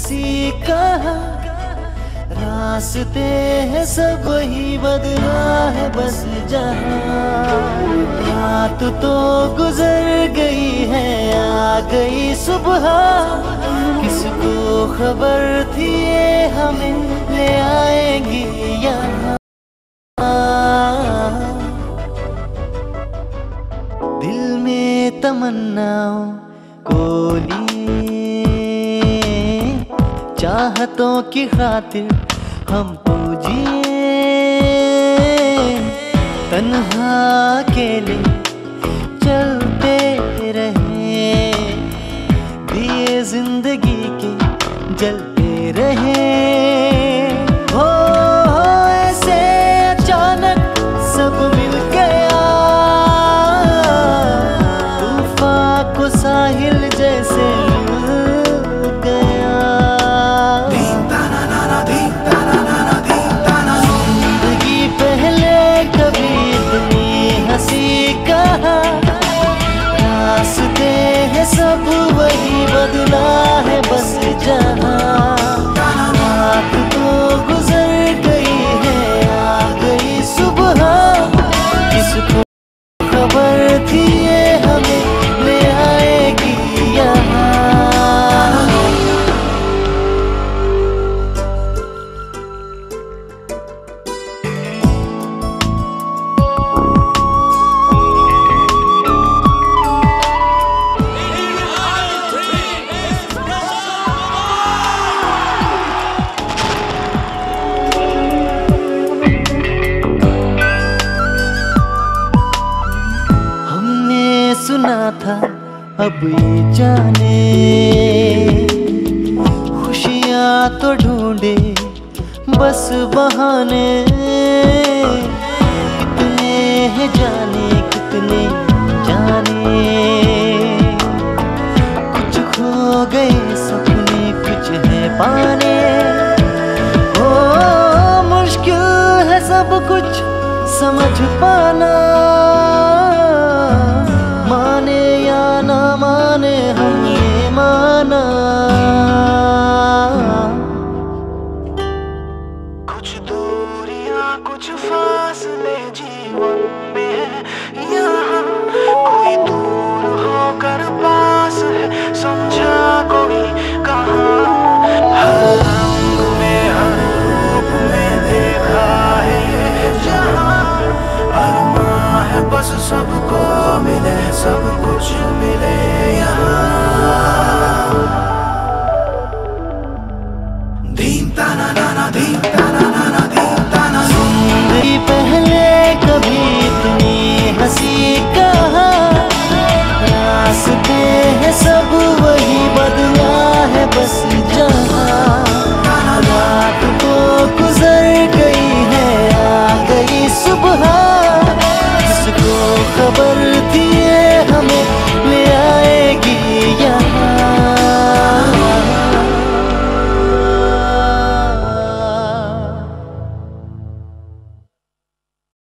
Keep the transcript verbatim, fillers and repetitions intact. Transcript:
किसी का रास्ते है सब ही बदला है बस जहाँ। रात तो गुजर गई है आ गई सुबह, किसको खबर थी ये हमें ले आएगी यहाँ। दिल में तमन्नाओं को लिए चाहतों की खातिर हम पूजिए, तन्हा अकेले चलते रहे, दिए जिंदगी के जलते रहे। हो, हो ऐसे अचानक सब मिल गया, तूफान को साहिल जैसे सब वही बदला है बस जहाँ। रात तो गुजर गई है आ गई सुबह, किसको खबर थी ये हमें ले आएगी यहाँ। सुना था अब ये जाने खुशियाँ तो ढूंढे बस बहाने, कितने हैं जाने कितने जाने, कुछ खो गए सपने कुछ है पाने। ओ मुश्किल है सब कुछ समझ पाना,